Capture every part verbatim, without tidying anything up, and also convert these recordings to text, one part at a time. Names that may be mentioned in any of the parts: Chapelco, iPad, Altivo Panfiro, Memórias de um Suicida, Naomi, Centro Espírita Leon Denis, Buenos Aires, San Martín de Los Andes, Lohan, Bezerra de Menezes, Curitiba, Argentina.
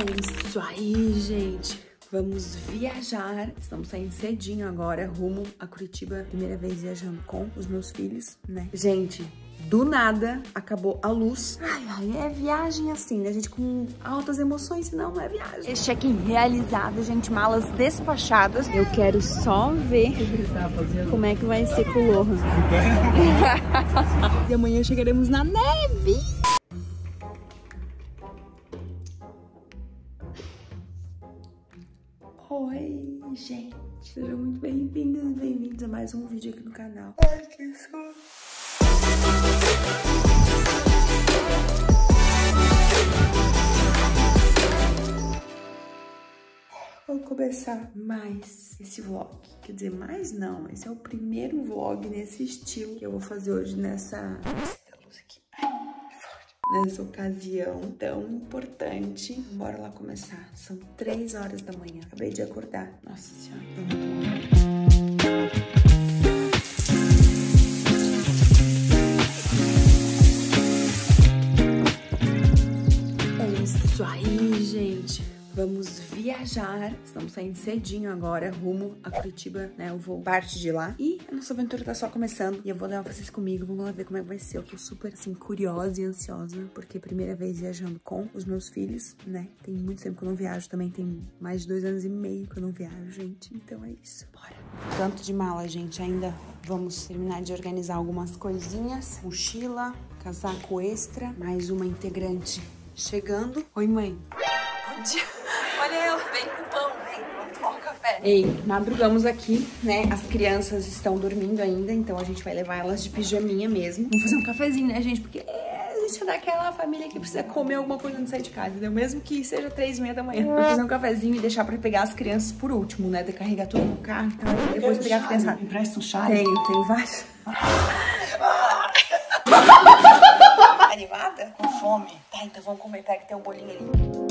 É isso aí, gente. Vamos viajar. Estamos saindo cedinho agora, rumo a Curitiba. Primeira vez viajando com os meus filhos, né? Gente, do nada acabou a luz. Ai, ai, é viagem assim, né? A gente com altas emoções, senão não é viagem. Esse check-in realizado, gente. Malas despachadas. Eu quero só ver como é que vai ser com o Lohan. E amanhã chegaremos na neve. Oi, gente. Sejam muito bem-vindos e bem-vindos a mais um vídeo aqui no canal. Ai, que sono. Vou começar mais esse vlog. Quer dizer, mais não. Esse é o primeiro vlog nesse estilo que eu vou fazer hoje nessa... nessa ocasião tão importante. Bora lá começar. São três horas da manhã. Acabei de acordar. Nossa Senhora, tô muito bom. É isso aí, gente. Vamos viajar. Estamos saindo cedinho agora, rumo a Curitiba, né? Eu vou parte de lá. E a nossa aventura tá só começando. E eu vou levar vocês comigo, vamos lá ver como é que vai ser. Eu tô super, assim, curiosa e ansiosa, porque é a primeira vez viajando com os meus filhos, né? Tem muito tempo que eu não viajo também, tem mais de dois anos e meio que eu não viajo, gente. Então é isso, bora. Tanto de mala, gente, ainda vamos terminar de organizar algumas coisinhas. Mochila, casaco extra, mais uma integrante chegando. Oi, mãe. Bom dia. Olha eu, vem com pão, vem, vamos tomar um café. Ei, madrugamos aqui, né? As crianças estão dormindo ainda, então a gente vai levar elas de pijaminha mesmo. Vamos fazer um cafezinho, né, gente? Porque é, a gente é daquela família que precisa comer alguma coisa antes de sair de casa, entendeu? Mesmo que seja três e meia da manhã. Vamos fazer um cafezinho e deixar pra pegar as crianças por último, né? De carregar tudo no carro e tal. Depois pegar a criança. Me empresta um chá? Tenho, tem vários. Animada? Com fome? Tá, então vamos comer, pega que tem um bolinho ali.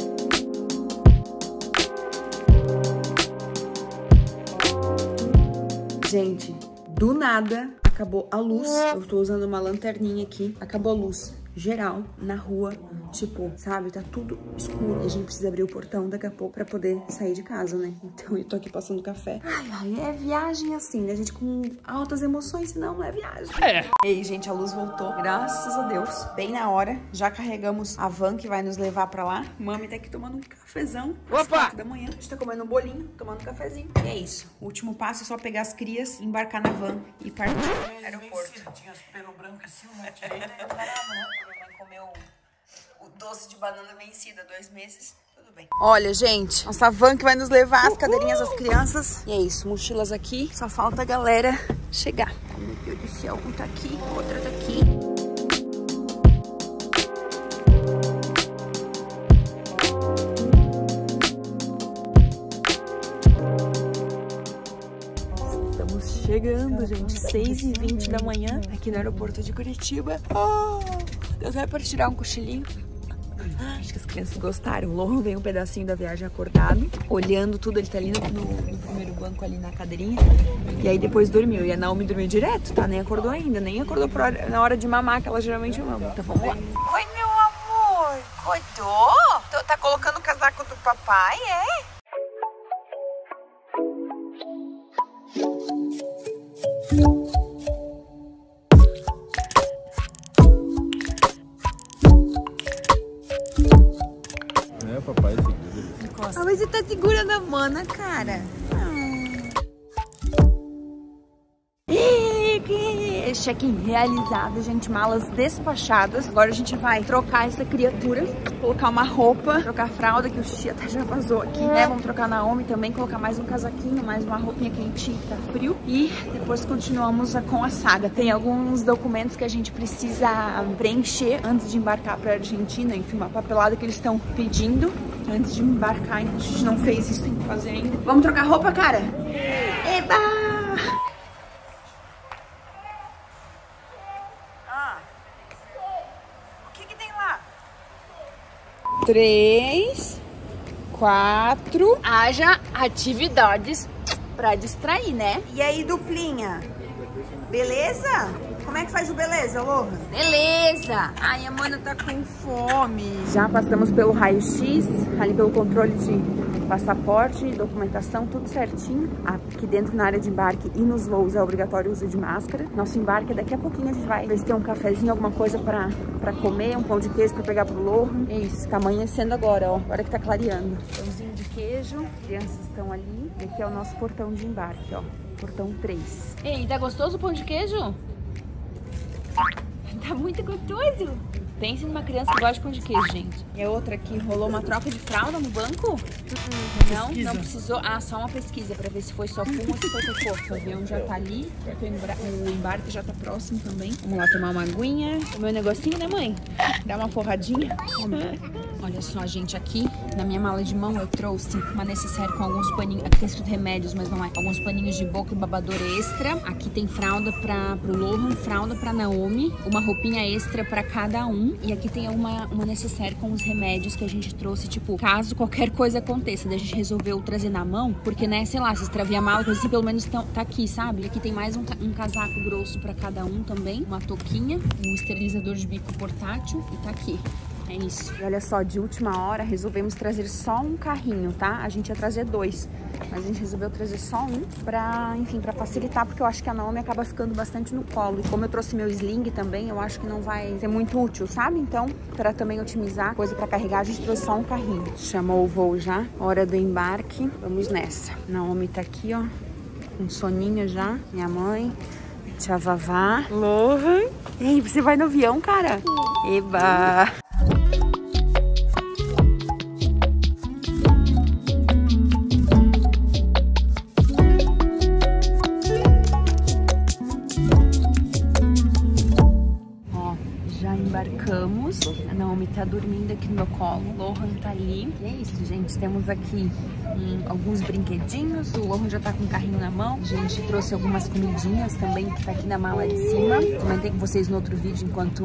Gente, do nada acabou a luz. Eu tô usando uma lanterninha aqui. Acabou a luz geral na rua. Tipo, sabe? Tá tudo escuro. A gente precisa abrir o portão daqui a pouco pra poder sair de casa, né? Então eu tô aqui passando café. Ai, ai, é viagem assim, né? A gente com altas emoções, senão não é viagem. É. Ei, gente, a luz voltou. Graças a Deus. Bem na hora. Já carregamos a van que vai nos levar pra lá. Mami tá aqui tomando um cafezão. Opa! Da manhã. A gente tá comendo um bolinho, tomando um cafezinho. E é isso. O último passo é só pegar as crias, embarcar na van e partir pro aeroporto. Comeu o doce de banana vencida, dois meses, tudo bem. Olha, gente, nossa van que vai nos levar, as cadeirinhas das crianças. E é isso, mochilas aqui, só falta a galera chegar. Meu Deus do céu, um tá aqui, outra tá aqui. Estamos chegando, gente, seis e vinte da manhã, aqui no aeroporto de Curitiba. Oh! Deus vai para tirar um cochilinho. Acho que as crianças gostaram. O Lohan veio um pedacinho da viagem acordado, olhando tudo. Ele tá ali no, no primeiro banco, ali na cadeirinha. E aí depois dormiu. E a Naomi dormiu direto, tá? Nem acordou ainda. Nem acordou hora, na hora de mamar, que ela geralmente mama. Então vamos lá. Oi, meu amor. Acordou? Tô, tá colocando o casaco do papai, é? Ah, mas você tá segurando a mana, cara. Check-in realizado, gente, malas despachadas. Agora a gente vai trocar essa criatura, colocar uma roupa, trocar a fralda, que o xixi até já vazou aqui, né? Vamos trocar na Naomi também, colocar mais um casaquinho, mais uma roupinha quentinha que tá frio. E depois continuamos com a saga. Tem alguns documentos que a gente precisa preencher antes de embarcar pra Argentina, enfim, uma papelada que eles estão pedindo antes de embarcar, então a gente não fez isso, tem que fazer ainda. Vamos trocar roupa, cara? Eba! Três, quatro. Haja atividades pra distrair, né? E aí, duplinha? Beleza? Como é que faz o beleza, Lohan? Beleza! Ai, a mana tá com fome. Já passamos pelo raio-x, ali pelo controle de passaporte, documentação, tudo certinho. Aqui dentro, na área de embarque e nos voos, é obrigatório o uso de máscara. Nosso embarque, daqui a pouquinho a gente vai ver se tem um cafezinho, alguma coisa pra, pra comer, um pão de queijo pra pegar pro Lohan. É isso, tá amanhecendo agora, ó, agora que tá clareando. Pãozinho de queijo, as crianças estão ali. Aqui é o nosso portão de embarque, ó, portão três. Ei, tá gostoso o pão de queijo? Tá muito gostoso. Pense numa criança que gosta de pão de queijo, gente. E a outra aqui, rolou uma troca de fralda no banco? Uhum. Não, pesquisa. Não precisou. Ah, só uma pesquisa pra ver se foi só fumo ou se foi cocô. O avião já tá ali, o embarque já tá próximo também. Vamos lá tomar uma aguinha, comer um negocinho, né, mãe? Dar uma porradinha. Olha só, gente, aqui na minha mala de mão eu trouxe uma necessaire com alguns paninhos. Aqui tem escrito remédios, mas não é. Alguns paninhos de boca e babador extra. Aqui tem fralda pra, pro Lohan, fralda pra Naomi, uma roupinha extra pra cada um. E aqui tem uma, uma necessaire com os remédios que a gente trouxe, tipo, caso qualquer coisa aconteça. Daí a gente resolveu trazer na mão, porque, né, sei lá, se extravia a mala, assim, pelo menos tão, tá aqui, sabe? Aqui tem mais um, um casaco grosso pra cada um também, uma touquinha, um esterilizador de bico portátil e tá aqui. É isso. E olha só, de última hora resolvemos trazer só um carrinho, tá? A gente ia trazer dois, mas a gente resolveu trazer só um pra, enfim, pra facilitar, porque eu acho que a Naomi acaba ficando bastante no colo. E como eu trouxe meu sling também, eu acho que não vai ser muito útil, sabe? Então, pra também otimizar coisa pra carregar, a gente trouxe só um carrinho. Chamou o voo já, hora do embarque, vamos nessa. Naomi tá aqui, ó, com soninho já, minha mãe, tia Vavá, Lohan. Ei, você vai no avião, cara? Eba! Embarcamos, a Naomi tá dormindo aqui no meu colo, o Lohan tá ali. E é isso, gente, temos aqui hum, alguns brinquedinhos, o Lohan já tá com o carrinho na mão. A gente trouxe algumas comidinhas também, que tá aqui na mala de cima. Comentei com vocês no outro vídeo, enquanto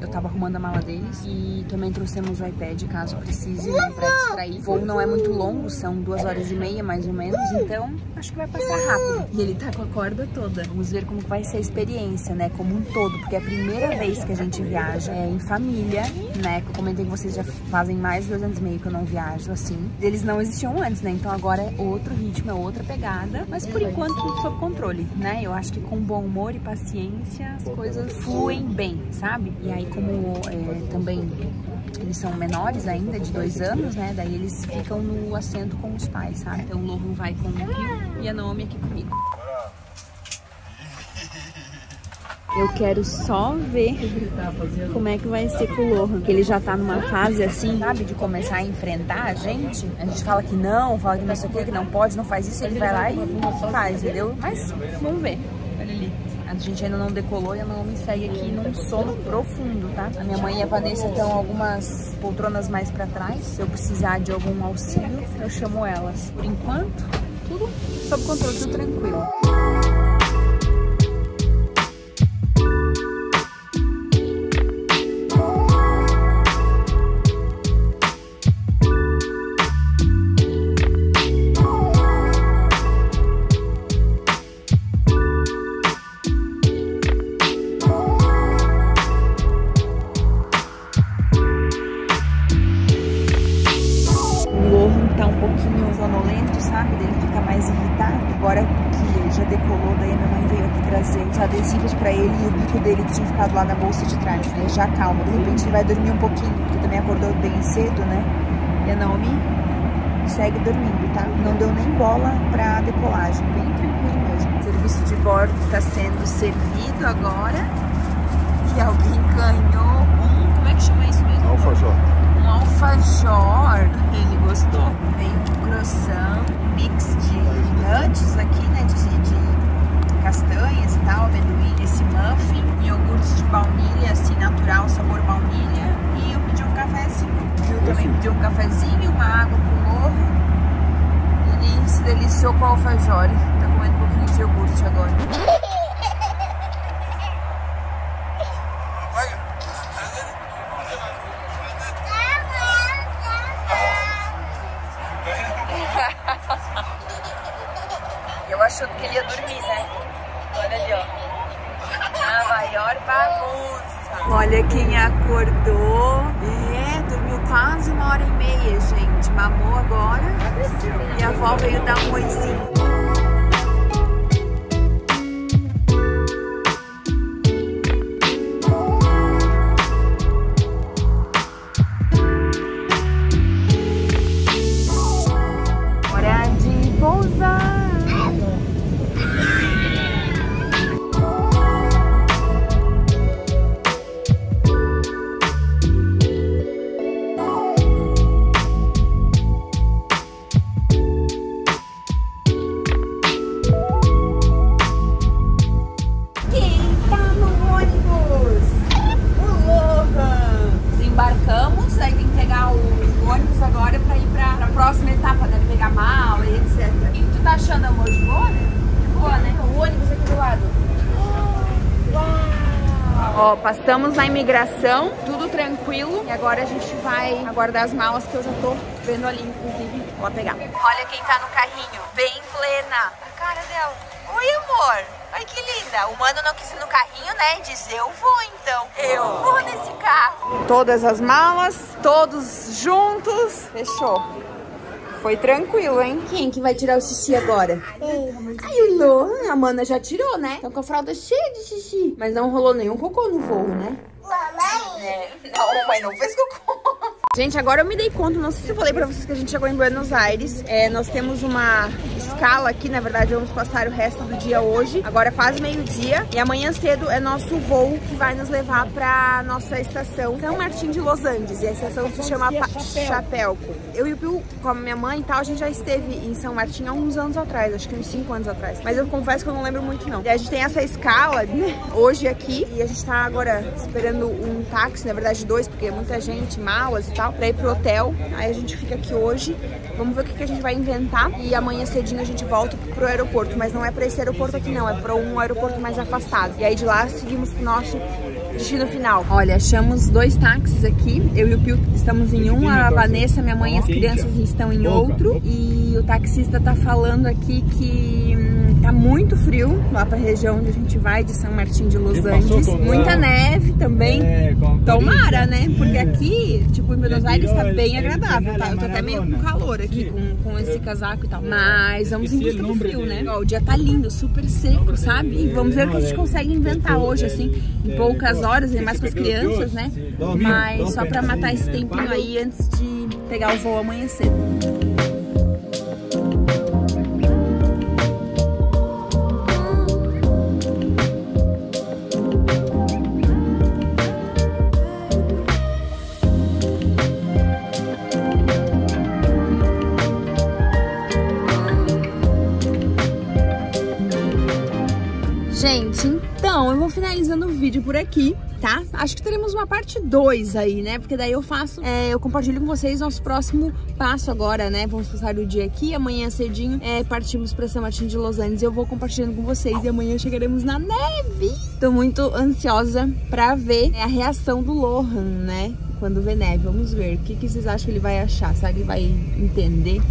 eu tava arrumando a mala deles. E também trouxemos o iPad, caso precise, né, pra distrair. O voo não é muito longo, são duas horas e meia, mais ou menos, então acho que vai passar rápido. E ele tá com a corda toda. Vamos ver como vai ser a experiência, né, como um todo, porque é a primeira vez que a gente viaja. É, em família, né? Que eu comentei que vocês já fazem mais de dois anos e meio que eu não viajo assim. Eles não existiam antes, né? Então agora é outro ritmo, é outra pegada. Mas por enquanto tudo sob controle, né? Eu acho que com bom humor e paciência as coisas fluem bem, sabe? E aí como é, também eles são menores ainda, de dois anos, né? Daí eles ficam no assento com os pais, sabe? Então o Lohan vai com o Pio e a Naomi aqui comigo. Eu quero só ver como é que vai ser com o Lohan, que ele já tá numa fase assim, sabe, de começar a enfrentar a gente. A gente fala que não, fala que não sei o que, que não pode, não faz isso, ele vai lá e faz, entendeu? Mas vamos ver. Olha ali. A gente ainda não decolou e a Naomi segue aqui num sono profundo, tá? A minha mãe e a Vanessa estão algumas poltronas mais pra trás. Se eu precisar de algum auxílio, eu chamo elas. Por enquanto, tudo sob controle, tudo tranquilo. Lá na bolsa de trás, né? Já calma, de repente ele vai dormir um pouquinho, porque também acordou bem cedo, né? E a Naomi segue dormindo, tá? Não deu nem bola pra decolagem, bem tranquilo mesmo. O serviço de bordo tá sendo servido agora e alguém ganhou um, como é que chama isso mesmo? Alfajor. Um alfajor, ele gostou. Veio um croissant, mix de nuts aqui, né? De, de castanhas e tal, amendoim, esse muffin, iogurtes de baunilha, assim, natural, sabor baunilha, e eu pedi um cafezinho. Eu também pedi um cafezinho, uma água pro Lohan, ele se deliciou com alfajor, tá comendo um pouquinho de iogurte agora. Eu achando que ele ia dormir, né? Olha ali, ó. Ah, vai. maior bagunça. Olha quem acordou. É, dormiu quase uma hora e meia, gente. Mamou agora. E a avó veio dar um oizinho. Ó, passamos na imigração, tudo tranquilo. E agora a gente vai aguardar as malas que eu já tô vendo ali, inclusive. Vou pegar. Olha quem tá no carrinho, bem plena. A cara dela. Oi, amor. Ai, que linda. O mano não quis ir no carrinho, né? E diz, eu vou então. Eu vou nesse carro. Todas as malas, todos juntos. Fechou. Foi tranquilo, hein? Quem que vai tirar o xixi agora? Ai, o Lohan, a mana já tirou, né? Então com a fralda cheia de xixi. Mas não rolou nenhum cocô no voo, né? Mamãe! É. Não, mãe, não fez cocô. Gente, agora eu me dei conta, não sei se eu falei pra vocês que a gente chegou em Buenos Aires. É, nós temos uma escala aqui, na verdade, vamos passar o resto do dia hoje. Agora é quase meio-dia. E amanhã cedo é nosso voo que vai nos levar pra nossa estação San Martín de Los Andes. E a estação se chama Chapelco. Eu e o Piu, com a minha mãe e tal, a gente já esteve em San Martín há uns anos atrás, acho que uns cinco anos atrás. Mas eu confesso que eu não lembro muito, não. E a gente tem essa escala, né, hoje aqui. E a gente tá agora esperando um táxi, na verdade dois, porque é muita gente, malas e tal, pra ir pro hotel. Aí a gente fica aqui hoje, vamos ver o que, que a gente vai inventar. E amanhã cedinho a gente volta pro aeroporto, mas não é pra esse aeroporto aqui não, é pra um aeroporto mais afastado. E aí de lá seguimos pro nosso destino final. Olha, achamos dois táxis aqui, eu e o Pio estamos em um, a Vanessa, minha mãe e as crianças estão em outro. E o taxista tá falando aqui que hum, tá muito frio lá pra região onde a gente vai, de San Martín de Los Andes. Muita neve também, tomara, né? Porque aqui, tipo, em Buenos Aires tá bem agradável, tá? Eu tô até meio com calor aqui com, com esse casaco e tal, mas vamos em busca do frio, né? Ó, o dia tá lindo, super seco, sabe? E vamos ver o que a gente consegue inventar hoje, assim, em poucas horas, ainda mais com as crianças, né? Mas só pra matar esse tempinho aí antes de pegar o voo amanhã cedo. Gente, então eu vou finalizando o vídeo por aqui, tá? Acho que teremos uma parte dois aí, né? Porque daí eu faço, é, eu compartilho com vocês nosso próximo passo agora, né? Vamos passar o dia aqui, amanhã cedinho é, partimos pra San Martín de Los Andes. Eu vou compartilhando com vocês e amanhã chegaremos na neve! Tô muito ansiosa pra ver a reação do Lohan, né? Quando vê neve, vamos ver. O que, que vocês acham que ele vai achar? Será que ele vai entender?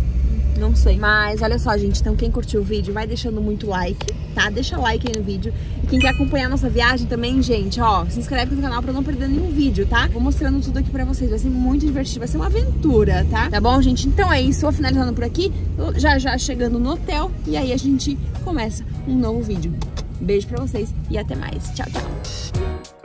Não sei. Mas olha só, gente. Então quem curtiu o vídeo, vai deixando muito like, tá? Deixa like aí no vídeo. E quem quer acompanhar a nossa viagem também, gente, ó, se inscreve no canal pra não perder nenhum vídeo, tá? Vou mostrando tudo aqui pra vocês. Vai ser muito divertido. Vai ser uma aventura, tá? Tá bom, gente? Então é isso. Vou finalizando por aqui. Já já chegando no hotel. E aí a gente começa um novo vídeo. Beijo pra vocês e até mais. Tchau, tchau.